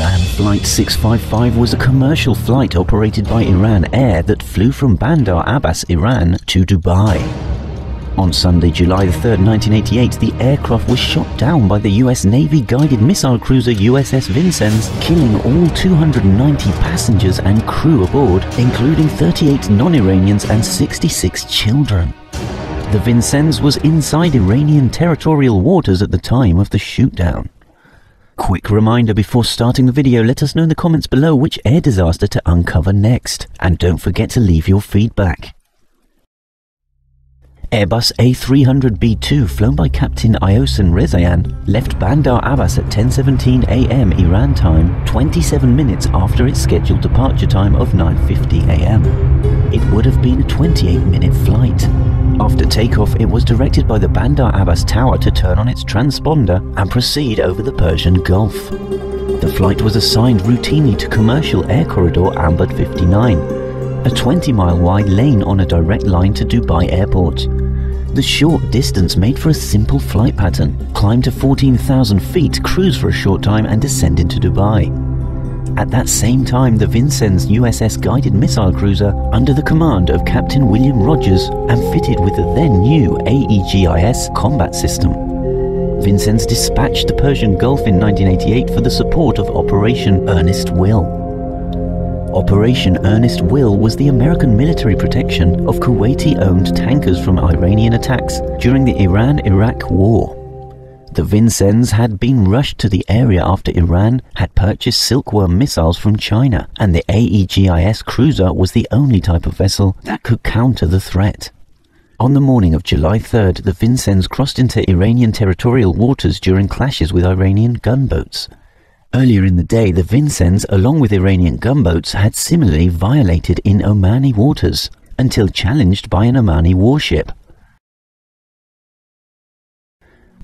Iran Flight 655 was a commercial flight operated by Iran Air that flew from Bandar Abbas, Iran, to Dubai. On Sunday, July 3, 1988, the aircraft was shot down by the US Navy guided missile cruiser USS Vincennes, killing all 290 passengers and crew aboard, including 38 non-Iranians and 66 children. The Vincennes was inside Iranian territorial waters at the time of the shootdown. Quick reminder before starting the video, let us know in the comments below which air disaster to uncover next, and don't forget to leave your feedback. Airbus A300B2, flown by Captain Iosan Rezayan, left Bandar Abbas at 10:17 a.m. Iran time, 27 minutes after its scheduled departure time of 9:50 a.m. It would have been a 28-minute flight. After takeoff, it was directed by the Bandar Abbas tower to turn on its transponder and proceed over the Persian Gulf. The flight was assigned routinely to commercial air corridor Amber 59. A 20-mile wide lane on a direct line to Dubai Airport. The short distance made for a simple flight pattern, climb to 14,000 feet, cruise for a short time and descend into Dubai. At that same time, the Vincennes USS guided missile cruiser, under the command of Captain William Rogers and fitted with the then new AEGIS combat system. Vincennes dispatched the Persian Gulf in 1988 for the support of Operation Earnest Will. Operation Earnest Will was the American military protection of Kuwaiti-owned tankers from Iranian attacks during the Iran-Iraq War. The Vincennes had been rushed to the area after Iran had purchased Silkworm missiles from China, and the AEGIS cruiser was the only type of vessel that could counter the threat. On the morning of July 3rd, the Vincennes crossed into Iranian territorial waters during clashes with Iranian gunboats. Earlier in the day, the Vincennes, along with Iranian gunboats, had similarly violated in Omani waters, until challenged by an Omani warship.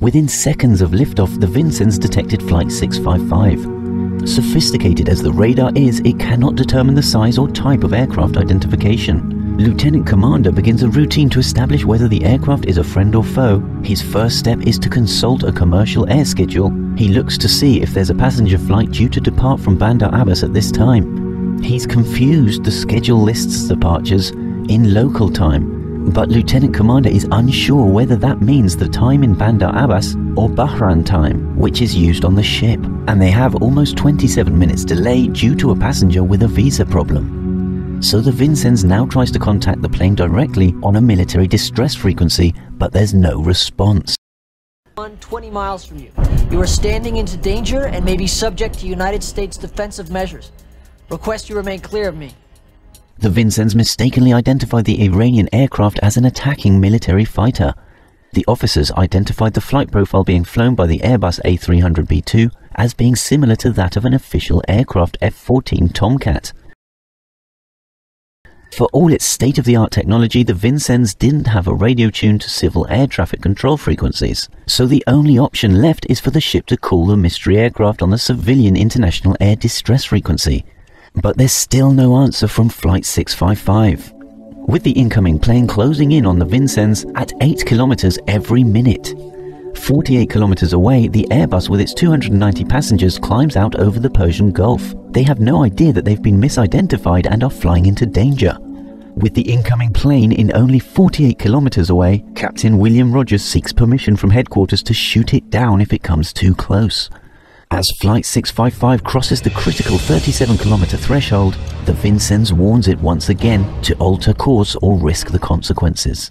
Within seconds of liftoff, the Vincennes detected Flight 655. Sophisticated as the radar is, it cannot determine the size or type of aircraft identification. Lieutenant Commander begins a routine to establish whether the aircraft is a friend or foe. His first step is to consult a commercial air schedule. He looks to see if there's a passenger flight due to depart from Bandar Abbas at this time. He's confused the schedule lists departures in local time, but Lieutenant Commander is unsure whether that means the time in Bandar Abbas or Bahrain time, which is used on the ship, and they have almost 27 minutes delay due to a passenger with a visa problem. So the Vincennes now tries to contact the plane directly on a military distress frequency, but there's no response. 20 miles from you. You are standing into danger and may be subject to United States defensive measures. Request you remain clear of me. The Vincennes mistakenly identified the Iranian aircraft as an attacking military fighter. The officers identified the flight profile being flown by the Airbus A300B2 as being similar to that of an official aircraft F-14 Tomcat. For all its state-of-the-art technology, the Vincennes didn't have a radio tuned to civil air traffic control frequencies, so the only option left is for the ship to call the mystery aircraft on the civilian international air distress frequency. But there's still no answer from Flight 655. With the incoming plane closing in on the Vincennes at 8 kilometers every minute. 48 kilometers away, the Airbus with its 290 passengers climbs out over the Persian Gulf. They have no idea that they've been misidentified and are flying into danger. With the incoming plane in only 48 kilometers away, Captain William Rogers seeks permission from headquarters to shoot it down if it comes too close. As Flight 655 crosses the critical 37-kilometer threshold, the Vincennes warns it once again to alter course or risk the consequences.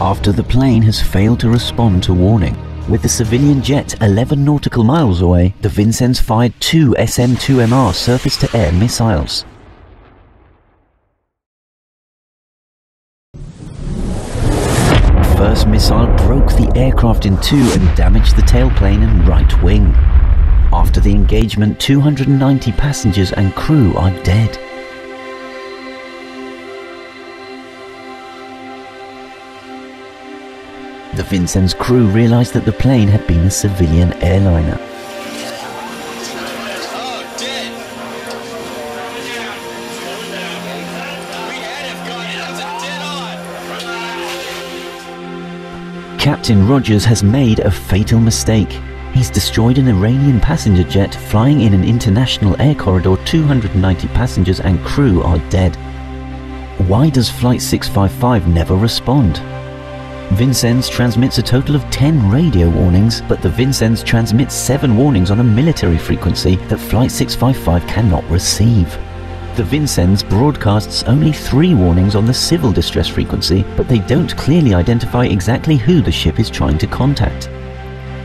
After the plane has failed to respond to warning, with the civilian jet 11 nautical miles away, the Vincennes fired 2 SM-2MR surface-to-air missiles. The first missile broke the aircraft in two and damaged the tailplane and right wing. After the engagement, 290 passengers and crew are dead. The Vincennes crew realized that the plane had been a civilian airliner. Captain Rogers has made a fatal mistake. He's destroyed an Iranian passenger jet flying in an international air corridor. 290 passengers and crew are dead. Why does Flight 655 never respond? Vincennes transmits a total of 10 radio warnings, but the Vincennes transmits 7 warnings on a military frequency that Flight 655 cannot receive. The Vincennes broadcasts only 3 warnings on the civil distress frequency, but they don't clearly identify exactly who the ship is trying to contact.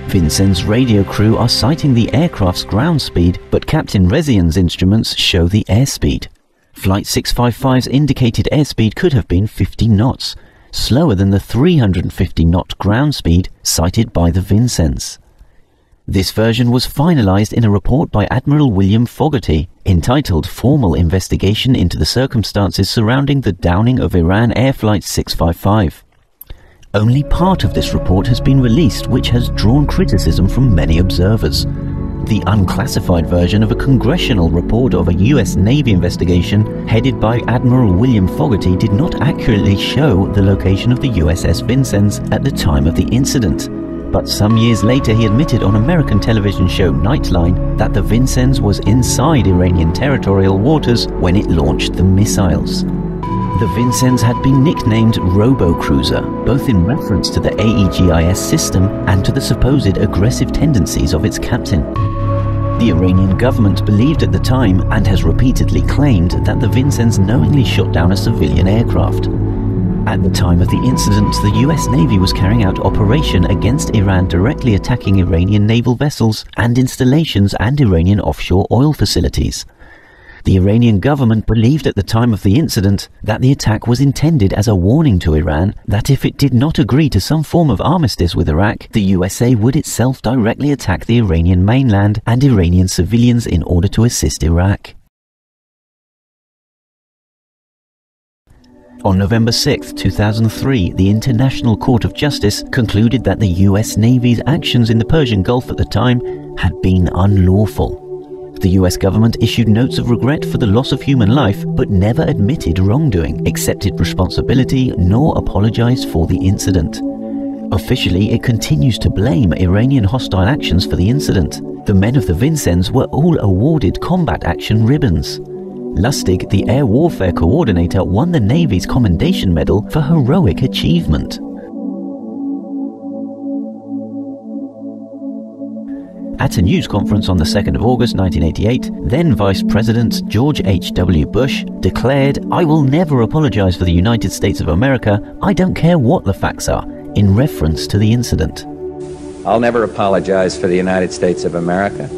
Vincennes' radio crew are citing the aircraft's ground speed, but Captain Rezayan's instruments show the airspeed. Flight 655's indicated airspeed could have been 50 knots, slower than the 350-knot ground speed cited by the Vincennes. This version was finalized in a report by Admiral William Fogarty, entitled Formal Investigation into the Circumstances Surrounding the Downing of Iran Air Flight 655. Only part of this report has been released, which has drawn criticism from many observers. The unclassified version of a congressional report of a US Navy investigation headed by Admiral William Fogarty did not accurately show the location of the USS Vincennes at the time of the incident. But some years later he admitted on American television show Nightline that the Vincennes was inside Iranian territorial waters when it launched the missiles. The Vincennes had been nicknamed Robocruiser, both in reference to the AEGIS system and to the supposed aggressive tendencies of its captain. The Iranian government believed at the time, and has repeatedly claimed, that the Vincennes knowingly shot down a civilian aircraft. At the time of the incident, the US Navy was carrying out operation against Iran, directly attacking Iranian naval vessels and installations and Iranian offshore oil facilities. The Iranian government believed at the time of the incident that the attack was intended as a warning to Iran that if it did not agree to some form of armistice with Iraq, the USA would itself directly attack the Iranian mainland and Iranian civilians in order to assist Iraq. On November 6, 2003, the International Court of Justice concluded that the US Navy's actions in the Persian Gulf at the time had been unlawful. The US government issued notes of regret for the loss of human life, but never admitted wrongdoing, accepted responsibility, nor apologized for the incident. Officially, it continues to blame Iranian hostile actions for the incident. The men of the Vincennes were all awarded combat action ribbons. Lustig, the air warfare coordinator, won the Navy's Commendation Medal for heroic achievement. At a news conference on the 2nd of August 1988, then Vice President George H.W. Bush declared, "I will never apologize for the United States of America. I don't care what the facts are," in reference to the incident. "I'll never apologize for the United States of America.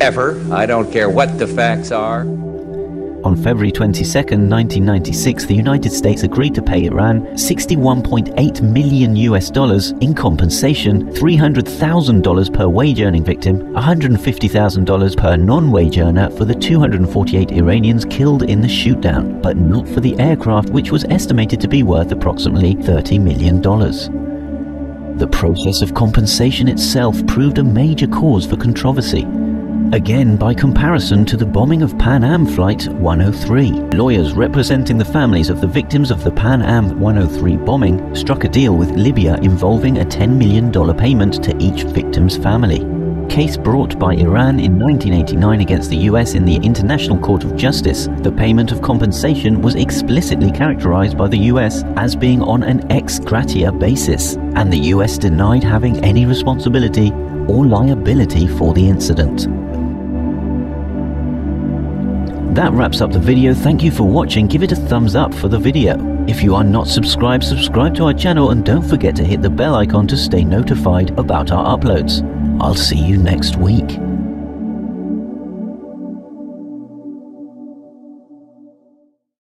Ever. I don't care what the facts are." On February 22, 1996, the United States agreed to pay Iran $61.8 million in compensation, $300,000 per wage-earning victim, $150,000 per non-wage earner for the 248 Iranians killed in the shoot-down, but not for the aircraft, which was estimated to be worth approximately $30 million. The process of compensation itself proved a major cause for controversy. Again, by comparison to the bombing of Pan Am Flight 103, lawyers representing the families of the victims of the Pan Am 103 bombing struck a deal with Libya involving a $10 million payment to each victim's family. Case brought by Iran in 1989 against the US in the International Court of Justice, the payment of compensation was explicitly characterized by the US as being on an ex gratia basis, and the US denied having any responsibility or liability for the incident. That wraps up the video. Thank you for watching. Give it a thumbs up for the video. If you are not subscribed, subscribe to our channel and don't forget to hit the bell icon to stay notified about our uploads. I'll see you next week.